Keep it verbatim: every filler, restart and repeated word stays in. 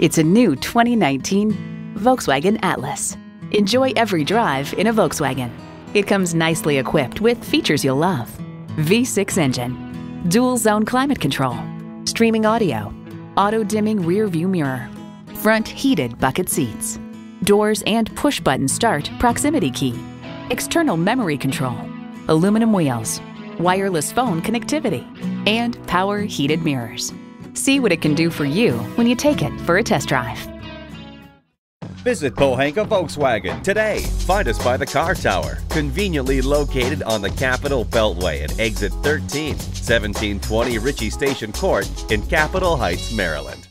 It's a new twenty nineteen Volkswagen Atlas. Enjoy every drive in a Volkswagen. It comes nicely equipped with features you'll love. V six engine, dual zone climate control, streaming audio, auto dimming rear view mirror, front heated bucket seats, doors and push button start proximity key, external memory control, aluminum wheels, wireless phone connectivity, and power heated mirrors. See what it can do for you when you take it for a test drive. Visit Pohanka Volkswagen today. Find us by the car tower, conveniently located on the Capitol Beltway at exit thirteen, seventeen twenty Ritchie Station Court in Capitol Heights, Maryland.